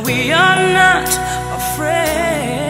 now we are not afraid.